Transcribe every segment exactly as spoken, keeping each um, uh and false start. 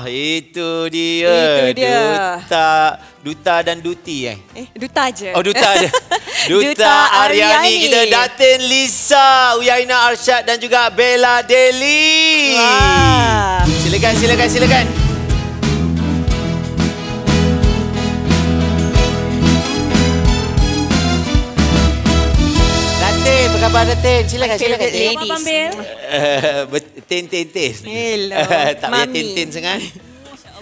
Ah, itu dia. Itu dia. Duta, duta dan duti eh. Eh, duta aje. Oh, duta aje. Duta, Duta Ariani. Ariani kita, Datin Lisa Uyaina Arshad dan juga Bella Dally. Wah. Silakan, silakan, silakan. Datin, apa khabar Datin? Silakan, silakan. Apa khabar Bel? Tin-tin-tin. Tak payah tin-tin sangat.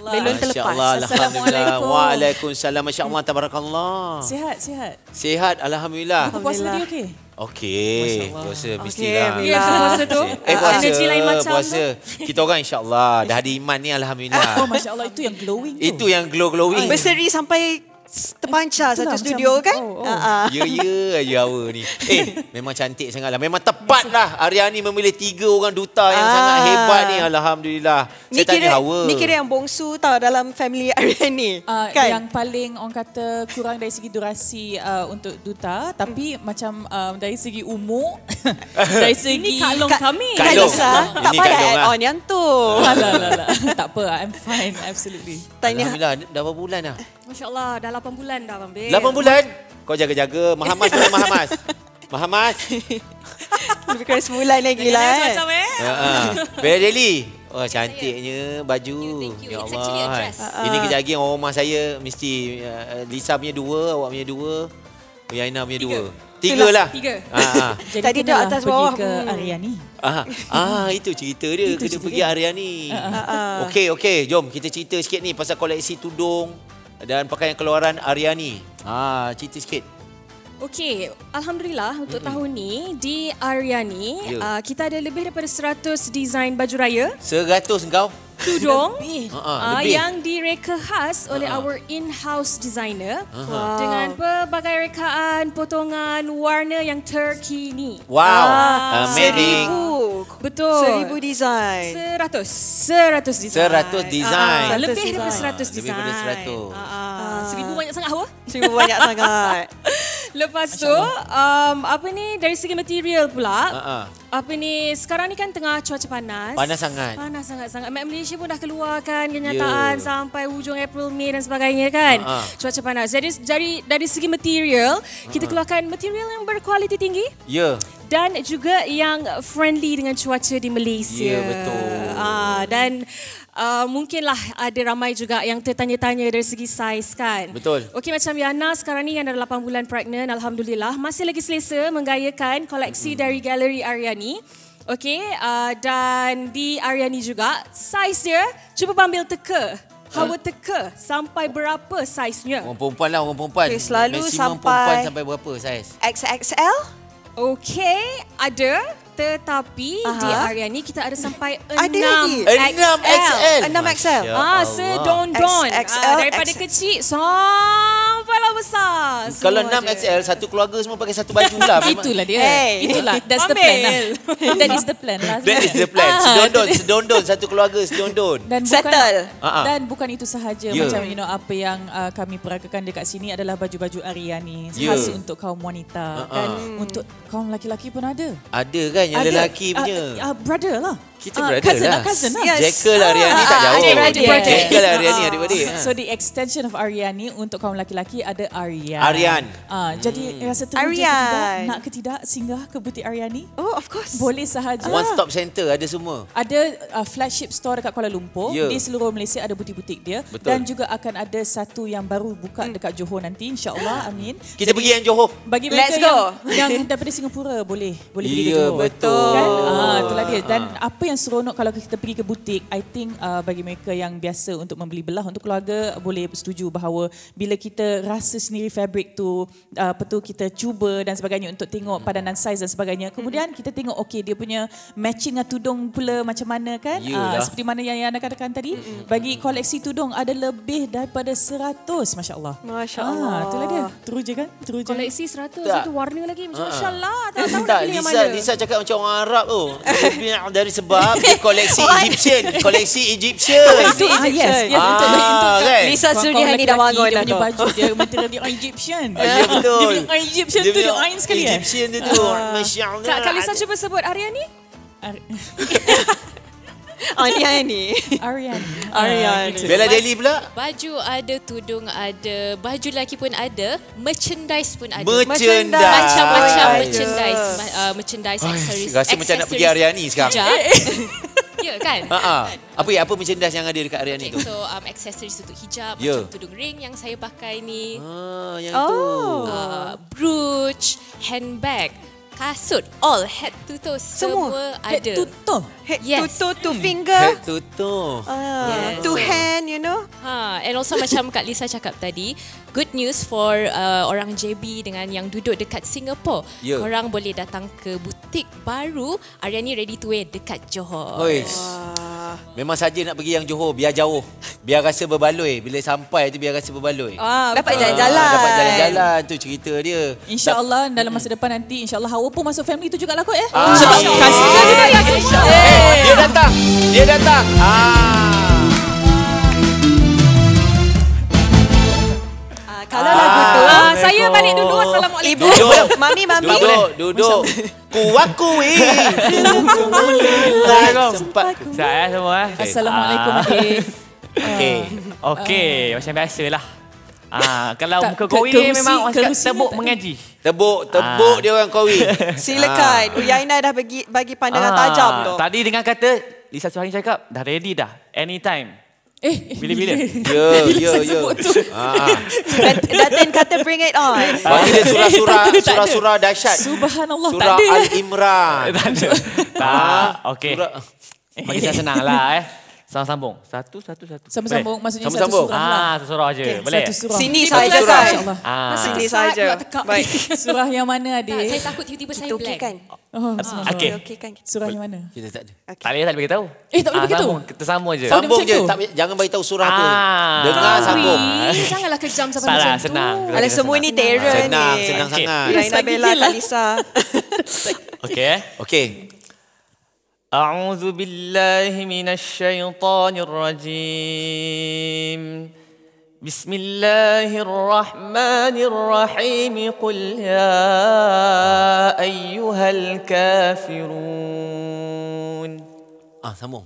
Belum terlepas. Assalamualaikum. Waalaikumsalam. Masya Allah. Tabarakallah. Sihat, sihat. Sihat. Alhamdulillah. Puasa dia okey? Okey. Puasa mestilah. Okey. Puasa tu? Eh, puasa. Energi lain macam. Puasa. Kita orang insya Allah. Dah hari iman ni Alhamdulillah. Oh, Masya Allah. Itu yang glowing tu. Itu yang glow-glowing. Berseri sampai terpancar satu studio kan? Ya, ya. Ya, awal ni. Eh, memang cantik sangatlah. Memang tepatlah Ariani memilih tiga orang duta yang sangat hebat ni. Alhamdulillah. Saya tanya Hawa. Ni kira yang bongsu tau dalam family Ariani. Yang paling orang kata kurang dari segi durasi untuk duta. Tapi macam dari segi umur. Dari segi... Ini Kak Long kami. Kak Long. Tak payah add on yang tu. Tak apa. I'm fine. Absolutely. Alhamdulillah. Dah berapa bulan dah? Masya Allah, dah lapan bulan dah Abang Bil. lapan bulan? Kau jaga-jaga. Mahamas bukan Mahamas. Mahamas. Lebih kurang sebulan lagi lah. Macam-macam eh. Bella Dally. Oh, cantiknya baju. Thank you, thank you. Ya Allah. It's actually a dress. Ini kejagi orang rumah saya. Mesti Lisa punya dua, awak punya dua. Uyaina punya dua. Tiga lah. Tiga. Tadi duduk atas bawah. Pergi ke Ariani. Ah, itu cerita dia. Kena pergi Ariani. Okey, okey. Jom kita cerita sikit ni pasal koleksi tudung dan pakaian keluaran Ariani. Ah, cerita sikit. Okey, alhamdulillah untuk mm-hmm. tahun ni di Ariani yeah. uh, kita ada lebih daripada seratus desain baju raya. seratus engkau? Tudung uh, uh, yang direka khas oleh uh, uh. our in-house designer uh-huh. wow. dengan pelbagai rekaan, potongan, warna yang terkini. Wow, ah, amazing. Seribu. Betul. Seribu desain. Seratus. Seratus desain. Seratus desain. Uh, uh, lebih daripada seratus desain. Lebih daripada seratus. Uh, uh. Seribu banyak sangat, Hawa? Seribu banyak sangat. Lepas tu, um, apa ni dari segi material pula, uh-uh. apa ni sekarang ni kan tengah cuaca panas. Panas sangat. Panas sangat-sangat. Mat Malaysia pun dah keluarkan kenyataan yeah. sampai hujung April, Mei dan sebagainya kan. Uh-uh. Cuaca panas. Jadi dari, dari segi material, uh-uh. kita keluarkan material yang berkualiti tinggi. Ya. Yeah. Dan juga yang friendly dengan cuaca di Malaysia. Ya, yeah, betul. Uh, dan... Uh, mungkinlah ada ramai juga yang tertanya-tanya dari segi saiz kan. Betul. Okey, macam Yana sekarang ni yang ada lapan bulan pregnant, alhamdulillah masih lagi selesa menggayakan koleksi hmm. dari galeri Ariani. Okey, uh, dan di Ariani juga saiz dia cuba ambil teka. Hawa teka sampai berapa saiznya? Orang perempuan lah, orang perempuan. Okay, selalu maksimum sampai perempuan sampai berapa saiz? X X L? Okey, ada. Tetapi aha. di Ariani kita ada sampai enam X L. enam X L. Ah, sedondon. Ah, daripada X L. Kecil sampailah besar. Kalau enam X L, satu keluarga semua pakai satu baju lah. Itulah dia. Hey. Itulah. That's the plan lah. That is the plan lah. That is the plan. Sedondon, sedondon. Satu keluarga sedondon. Dan bukan, settle. Dan bukan itu sahaja. Yeah. Macam you know, apa yang uh, kami peragakan dekat sini adalah baju-baju Ariani. Yeah. Khas untuk kaum wanita. Uh-huh. Dan hmm. untuk kaum lelaki-lelaki pun ada. Ada kan? Yang ada, lelaki punya. Uh, uh, brother lah. Kita uh, brother cousin lah. Cousin lah. Yes. Jekyll Ariani uh, tak jauh. Yes. Jekyll Ariani adik-adik. So the extension of Ariani untuk kaum lelaki-lelaki ada Aryan. Aryan. Uh, hmm. Jadi rasa teruja tidak, nak ke tidak singgah ke butik Ariani. Oh of course. Boleh sahaja. One stop center ada semua. Ada uh, flagship store dekat Kuala Lumpur. Yeah. Di seluruh Malaysia ada butik-butik dia. Betul. Dan juga akan ada satu yang baru buka hmm. dekat Johor nanti. InsyaAllah. Amin. Kita jadi, pergi yang Johor. Bagi mereka let's go. Yang, yang daripada Singapura boleh. Boleh pergi yeah, ke Johor. Betul. Kan? Ah, itulah dia. Dan ah. apa yang seronok kalau kita pergi ke butik, I think uh, bagi mereka yang biasa untuk membeli belah untuk keluarga boleh setuju bahawa bila kita rasa sendiri fabric tu, uh, apa tu kita cuba dan sebagainya untuk tengok padanan saiz dan sebagainya. Kemudian kita tengok okey dia punya matching dengan tudung pula macam mana kan? Uh, seperti mana yang Yana katakan tadi, bagi koleksi tudung ada lebih daripada seratus. Masya Allah. Masya Allah. Ah, itulah dia. Teruja kan? Teruja. Koleksi seratus itu warna lagi. Masya Allah. Tak tahu nak pilih yang mana. Lisa cakap macam orang Arab tu. Dari sebab dia koleksi Egyptian. Koleksi Egyptian. Koleksi Egyptian. Ah, kan? Lisa Suriani dah bangun dah. Dia punya baju dia material dia Egyptian. Ya betul. Dia punya Egyptian tu dia lain sekali eh. Egyptian tu. Masya Allah. Kak Lisa cuba sebut Ariani. Ariani. Ariani. Ariani. Bella Dally pula? Baju ada, tudung ada, baju lelaki pun ada, merchandise pun ada. Merchandise. Macam-macam oh, merchandise. Yes. Uh, merchandise, oh, aksesoris. Rasa macam nak pergi Ariani sekarang. Ya kan? Uh-huh. Apa apa merchandise yang ada dekat Ariani okay, tu? So um, aksesoris untuk hijab, yeah, macam tudung ring yang saya pakai ni. Ah, yang oh, tu. Uh, brooch, handbag, kasut, all head to toe semua, semua ada. Head to toe, head yes, to toe to finger, head to toe, uh, yes, to hand, you know. Ha, and also macam Kak Lisa cakap tadi, good news for uh, orang J B dengan yang duduk dekat Singapore. Yeah. Korang boleh datang ke butik baru Ariani Ready to Wear dekat Johor. Oish. Memang saja nak pergi yang Johor, biar jauh, biar rasa berbaloi. Bila sampai tu biar rasa berbaloi. Ah, dapat jalan-jalan. Dapat jalan-jalan tu cerita dia. InsyaAllah dalam masa depan nanti, insyaAllah Hawa pun masuk family tu juga lah kot eh. Ah, sebab kasih dia datang. Dia datang. Dia datang. Ah. Ah, kalau ah, lagu tu, ah, saya balik dulu. Assalamualaikum. Ibu, mami, mami. Duduk, duduk. Kuakui. Sempat. Saya semua. Assalamualaikum. Okey. Okey, macam biasalah. Ah, kalau muka Qawiy ni memang orang tebuk mengaji. Tebuk, tebuk dia orang Qawiy. Silakan. Uyaina dah bagi bagi pandangan tajam tu. Tadi dengan kata Lisa Suhaini cakap dah ready dah. Anytime. Eh, bila-bila? Ya, ya, ya. Datin kata bring it on. Bagi dia surah-surah, surah-surah dahsyat. Subhanallah, tak ada. Surah Al-Imran. Tak, okey. Bagi saya senang lah eh. Sambung-sambung. Satu, satu, satu. Sambung-sambung maksudnya satu surah lah. Ah, satu surah je. Boleh? Sini saja. Sini saja. Baik. Surah yang mana adik? Saya takut tiba-tiba saya blank. Oh, okey. Surah yang mana? Kita tak ada. Tak boleh, tak boleh beritahu. Eh, tak boleh beritahu? Kita sambung je. Sambung je. Jangan beritahu surah tu. Dengar sambung. Janganlah kejam sampai macam tu. Senang. Alah, semua ni terror ni. Senang, senang sangat. Raina Bella, Lisa. Okey. Okey. أعوذ بالله من الشيطان الرجيم بسم الله الرحمن الرحيم قل يا أيها الكافرون آه سمو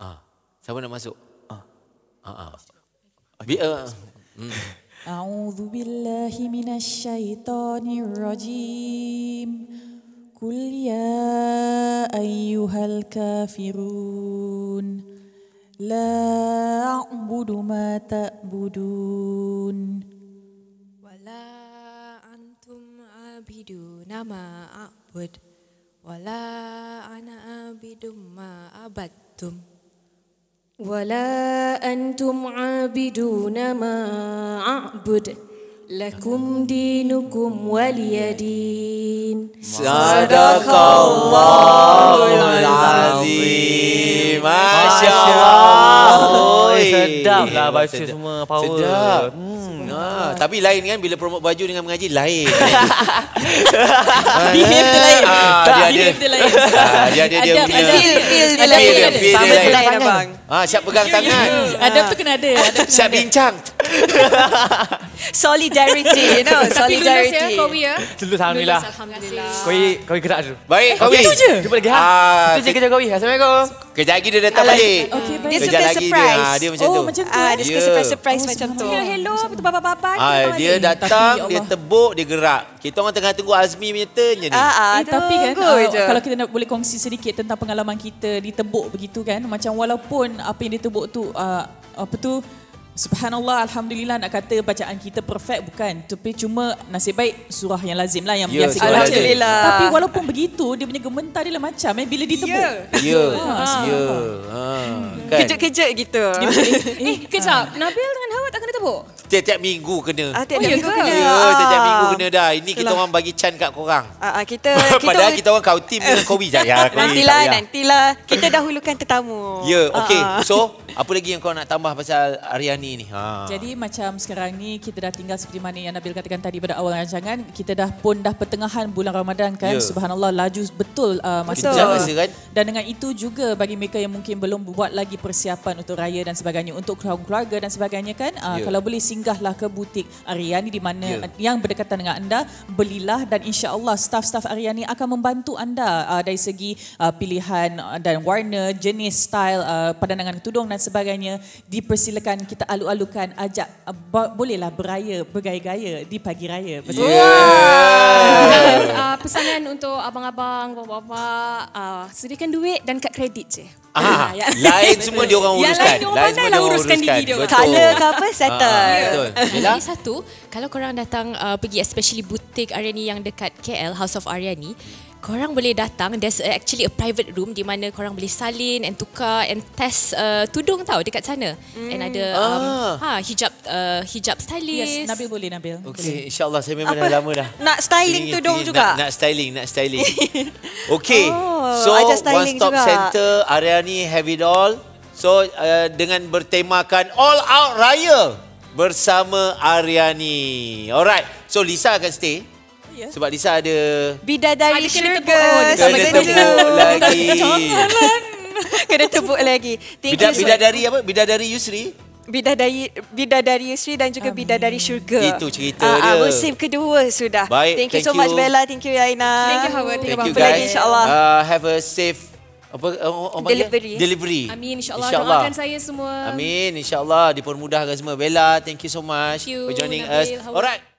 آه سمو nak masuk ah ah أعوذ بالله من الشيطان الرجيم قل يا أيها الكافرون لا أعبد ما تعبدون ولا أنتم عابدون ما أعبد ولا أنا عابد ما عبدتم ولا أنتم عابدون ما أعبد Lakum dinukum waliyadin. Sadaqallahul azim. Masya Allah. Sedap lah baca semua power. Sedap. Tapi lain kan bila promote baju dengan mengaji lain. Behave dia lain. Behave dia lain. Dia dia dia punya. Feel dia lain. Sama pegang tangan. Siap pegang tangan. Adab tu kena ada. Siap bincang. Solidarity, you know, solidarity. Tulus, alhamdulillah. Qawiy, Qawiy gerak dulu. Baik, Qawiy. Itu je. Jumpa lagi. Itu je kerja Qawiy. Assalamualaikum. Kerja lagi dia datang balik. Dia suka surprise. Dia macam tu. Dia suka surprise-surprise macam tu. Hello, hello. Betul bapak-bapak. Dia datang, dia tebuk, dia gerak. Kita orang tengah tunggu Azmi punya turn je ni. Tapi kan, kalau kita nak boleh kongsi sedikit tentang pengalaman kita ditebuk begitu kan. Macam walaupun apa yang ditebuk tu, apa tu, subhanallah, alhamdulillah nak kata bacaan kita perfect bukan. Tapi cuma nasib baik surah yang lazim lah yang yeah, biasa kita baca. Tapi walaupun begitu dia punya gementar dia lah macam eh bila ditebuk. Ya. Yeah. Ya. Yeah. Ha. Kan? Kejut-kejut gitu. Eh, kejap. Nabil dengan Hawa tak kena tebuk? Tiap-tiap minggu kena. Ah, tiap-tiap oh, minggu kena. Ya, yeah, tiap-tiap minggu kena dah. Ini kita Kelah. orang bagi can kat korang. Ah, kita kita padahal kita orang kau team dengan Qawiy je ya. Nantilah, nantilah kita dahulukan tetamu. Ya, yeah, okey. So, apa lagi yang kau nak tambah pasal Ariani? Ni. Ha. Jadi macam sekarang ni kita dah tinggal seperti mana yang Nabil katakan tadi pada awal rancangan, kita dah pun dah pertengahan bulan Ramadan kan. Yeah. Subhanallah laju betul uh, masa tu. Dan dengan itu juga bagi mereka yang mungkin belum buat lagi persiapan untuk raya dan sebagainya, untuk keluarga dan sebagainya kan. Uh, yeah. Kalau boleh singgahlah ke butik Ariani di mana yeah. yang berdekatan dengan anda, belilah dan insya-Allah staf-staf Ariani akan membantu anda uh, dari segi uh, pilihan dan warna, jenis, style, uh, pandangan tudung dan sebagainya. Dipersilakan kita alu-alukan, ajak uh, bolehlah beraya, bergaya-gaya di pagi raya. Betul. Yeah. uh, pesanan untuk abang-abang, bapak-bapak, uh, sediakan duit dan kad kredit je. Ah, ya. Lain semua dia orang uruskan. Yang lain dia orang pandai lah uruskan diri dia orang. Color ke apa, settle. Ah, betul. Jadi satu, kalau korang datang uh, pergi especially butik Ariani yang dekat K L, House of Ariani, korang boleh datang, there's actually a private room di mana korang boleh salin and tukar and test uh, tudung tau dekat sana. Mm. And ada ah. um, ha, hijab uh, hijab stylist. Yes, Nabil boleh, Nabil. Okey, insya-Allah saya memang dah lama dah. Nak styling tudung juga? Nak, nak styling, nak styling. Okey. Oh, so, One Stop juga. Center, Ariani have it all. So, uh, dengan bertemakan All Out Raya bersama Ariani. Alright, so Lisa akan stay. Yeah. Sebab Lisa ada bidadari syurga. Kena tebuk lagi. Kena tebuk lagi. Bida, bidadari apa? Bidadari Yusri? Bidadari, bidadari Yusri dan juga Amin. Bidadari syurga. Itu cerita dia. Uh, musim kedua sudah. Baik, thank, thank you so much Bella. Thank you Yaina. Thank you Howard. Thank, thank you guys. Lagi, insya-Allah. Uh, have a safe apa, uh, delivery. delivery. Amin insya-Allah. Insya doakan saya semua. Amin insya-Allah dipermudahkan semua. Bella, thank you so much you, for joining Nabil, us. Alright.